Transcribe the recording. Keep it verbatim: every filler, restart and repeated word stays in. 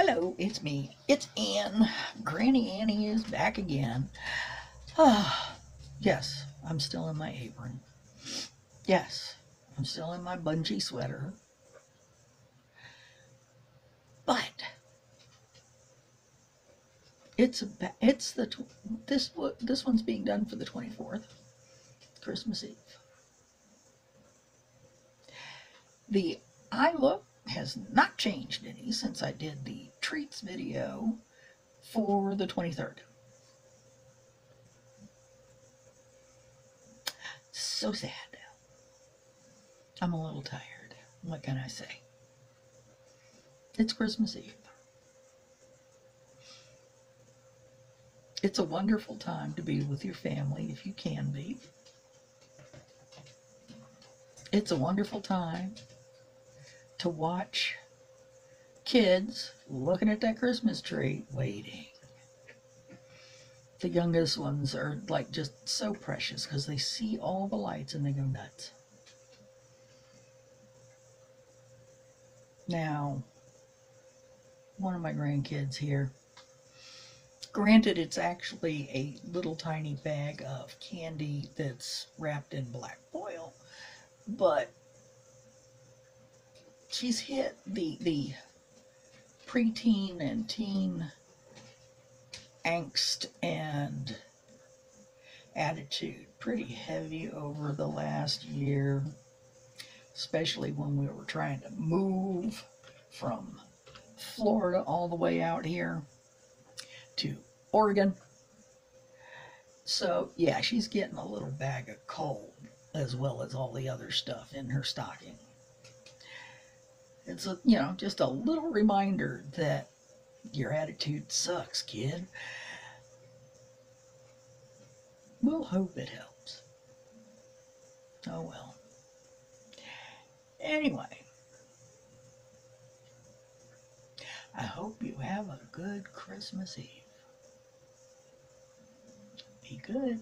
Hello, it's me. It's Anne. Granny Annie is back again. Ah, yes, I'm still in my apron. Yes, I'm still in my bungee sweater. But it's a it's the this this one's being done for the twenty-fourth, Christmas Eve. The eye look has not changed any since I did the treats video for the twenty-third. So sad. I'm a little tired. What can I say? It's Christmas Eve. It's a wonderful time to be with your family if you can be. It's a wonderful time to watch kids looking at that Christmas tree, waiting. The youngest ones are like just so precious because they see all the lights and they go nuts. Now, one of my grandkids here, granted it's actually a little tiny bag of candy that's wrapped in black foil, but she's hit the, the preteen and teen angst and attitude pretty heavy over the last year, especially when we were trying to move from Florida all the way out here to Oregon. So yeah, she's getting a little bag of coal as well as all the other stuff in her stocking. It's a, you know, just a little reminder that your attitude sucks, kid. We'll hope it helps. Oh well. Anyway, I hope you have a good Christmas Eve. Be good.